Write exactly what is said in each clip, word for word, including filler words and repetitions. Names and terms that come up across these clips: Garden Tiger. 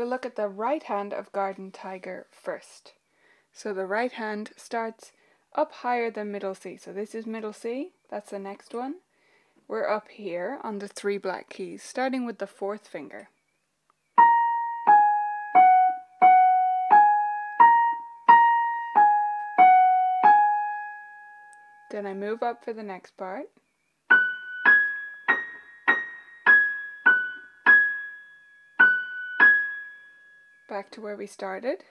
We'll look at the right hand of Garden Tiger first. So the right hand starts up higher than middle C. So this is middle C, that's the next one. We're up here on the three black keys, starting with the fourth finger. Then I move up for the next part. Back to where we started.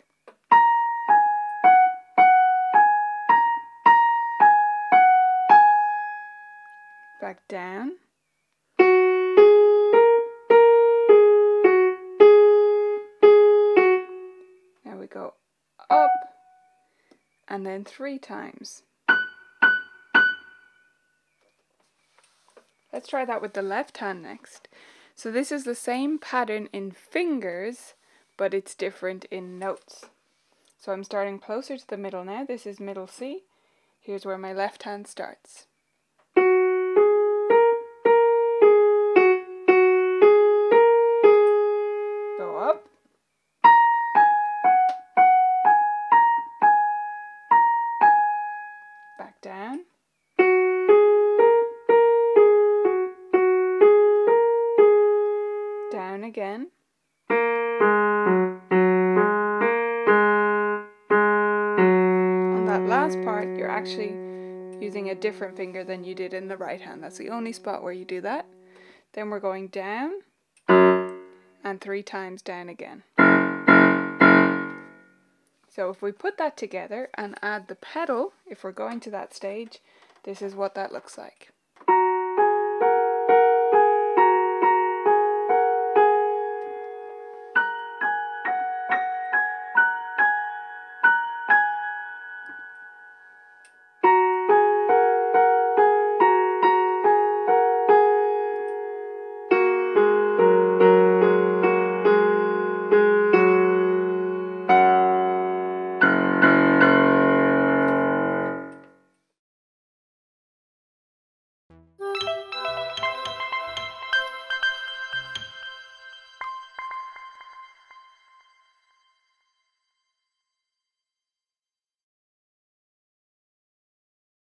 Back down. Now we go up and then three times. Let's try that with the left hand next. So this is the same pattern in fingers, but it's different in notes. So I'm starting closer to the middle now. This is middle C. Here's where my left hand starts. Go up. Back down. Down again. Last part, you're actually using a different finger than you did in the right hand. That's the only spot where you do that. Then we're going down and three times down again. So if we put that together and add the pedal, if we're going to that stage, this is what that looks like.